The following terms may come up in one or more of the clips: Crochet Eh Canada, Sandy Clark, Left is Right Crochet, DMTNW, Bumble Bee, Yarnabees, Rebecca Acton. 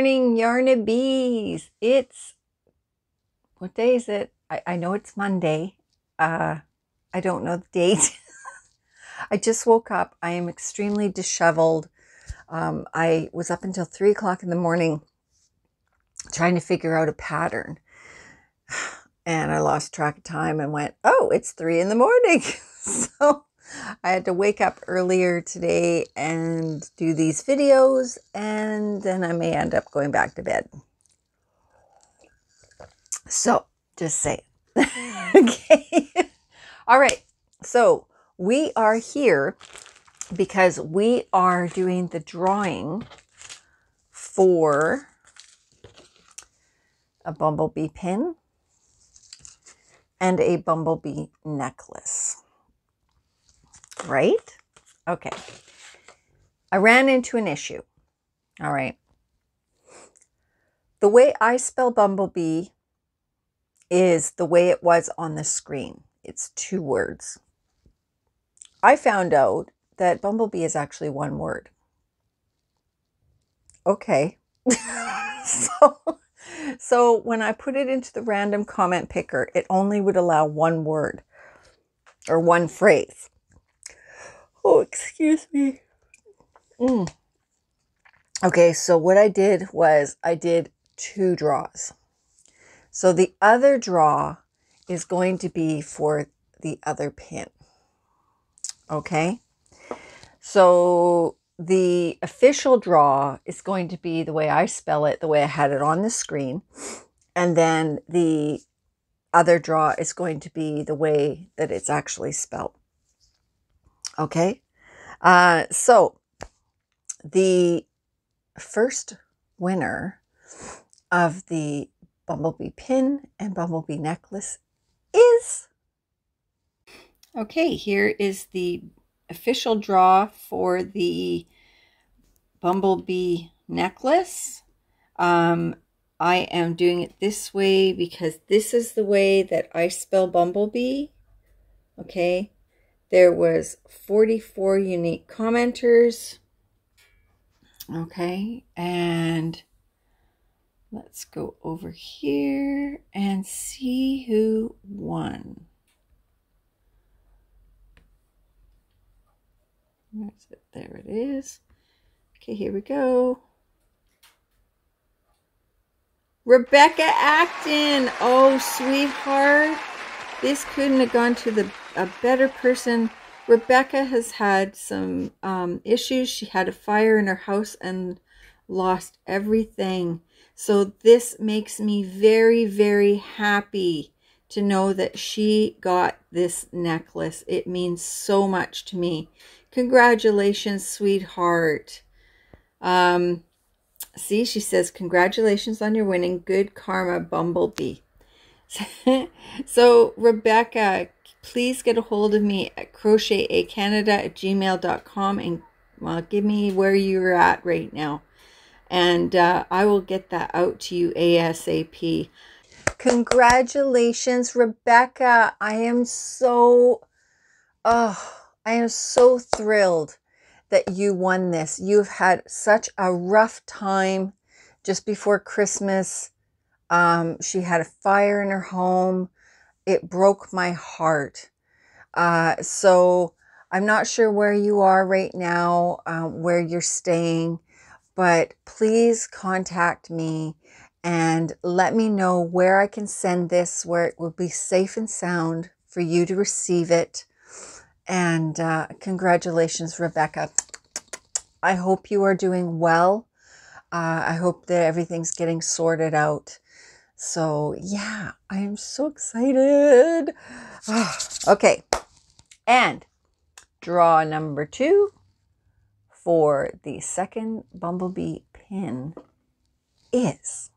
morning, Yarnabees. It's, what day is it? I know it's Monday. I don't know the date. I just woke up. I am extremely disheveled. I was up until 3 o'clock in the morning trying to figure out a pattern. And I lost track of time and went, oh, it's 3 in the morning. So I had to wake up earlier today and do these videos, and then I may end up going back to bed. So just say it. Okay. All right. So we are here because we are doing the drawing for a bumblebee pin and a bumblebee necklace. Right? Okay. I ran into an issue. All right. The way I spell bumblebee is the way it was on the screen. It's 2 words. I found out that bumblebee is actually 1 word. Okay. So when I put it into the random comment picker, it only would allow 1 word or 1 phrase. Oh, excuse me. Okay, so what I did was I did 2 draws. So the other draw is going to be for the other pin. Okay, so the official draw is going to be the way I spell it, the way I had it on the screen. And then the other draw is going to be the way that it's actually spelled. Okay, so the first winner of the bumblebee pin and bumblebee necklace is... Okay, here is the official draw for the bumblebee necklace. I am doing it this way because this is the way that I spell bumblebee. Okay. There was 44 unique commenters. Okay, and let's go over here and see who won. Where's it? There it is. Okay, here we go. Rebecca Acton. Oh, sweetheart. This couldn't have gone to a better person. Rebecca has had some issues. She had a fire in her house and lost everything. So this makes me very, very happy to know that she got this necklace. It means so much to me. Congratulations, sweetheart. See, she says, congratulations on your winning. Good karma, bumblebee. So Rebecca, please get a hold of me at crochetetcanada@gmail.com and well, give me where you're at right now. And I will get that out to you ASAP. Congratulations, Rebecca. I am so thrilled that you won this. You've had such a rough time just before Christmas. She had a fire in her home. It broke my heart. So I'm not sure where you are right now, where you're staying, but please contact me and let me know where I can send this, where it will be safe and sound for you to receive it. And congratulations, Rebecca. I hope you are doing well. I hope that everything's getting sorted out. So yeah, I am so excited. Okay, and draw number 2 for the second bumblebee pin is...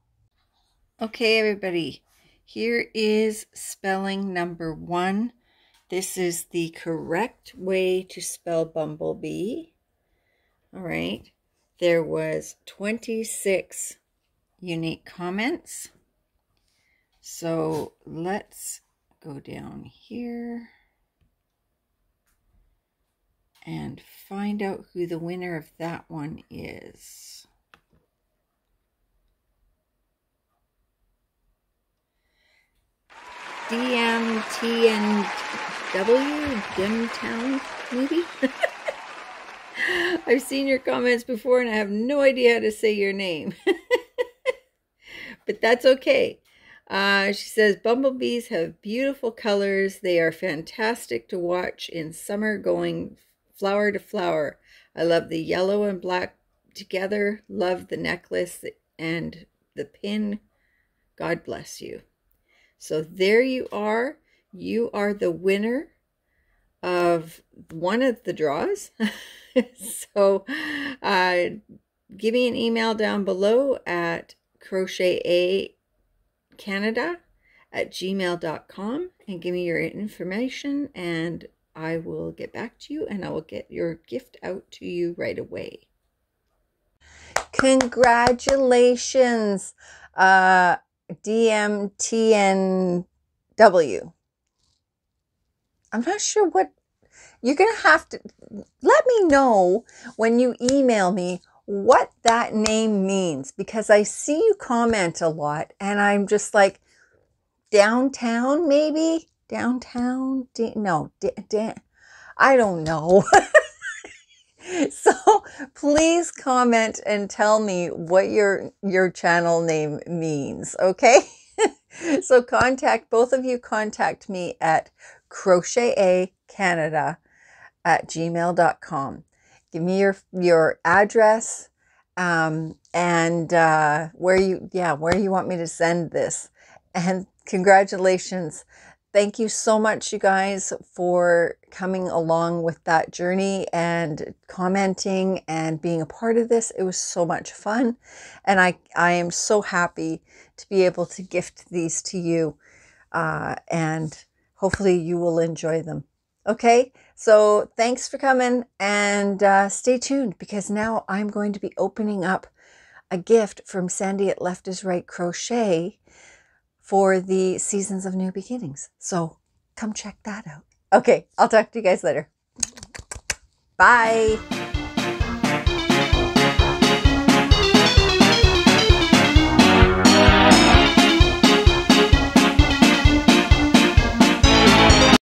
Okay, everybody, here is spelling number 1. This is the correct way to spell bumblebee. All right, there was 26 unique comments. So let's go down here and find out who the winner of that one is. DMTNW, Dimtown, maybe? I've seen your comments before and I have no idea how to say your name. But that's okay. She says, bumblebees have beautiful colors. They are fantastic to watch in summer going flower to flower. I love the yellow and black together. Love the necklace and the pin. God bless you. So there you are. You are the winner of one of the draws. So give me an email down below at crochetetcanada@gmail.com and give me your information, and I will get back to you and I will get your gift out to you right away. Congratulations, DMTNW. I'm not sure what you're going to have to let me know when you email me what that name means, because I see you comment a lot and I'm just like, downtown, maybe downtown. I don't know. So please comment and tell me what your channel name means. Okay. So both of you contact me at crochetetcanada@gmail.com. Give me your address and where you want me to send this. And congratulations. Thank you so much, you guys, for coming along with that journey and commenting and being a part of this. It was so much fun. And I am so happy to be able to gift these to you. And hopefully you will enjoy them. Okay, so thanks for coming, and stay tuned, because now I'm going to be opening up a gift from Sandy at Left is Right Crochet for the Seasons of New Beginnings. So come check that out. Okay, I'll talk to you guys later. Bye.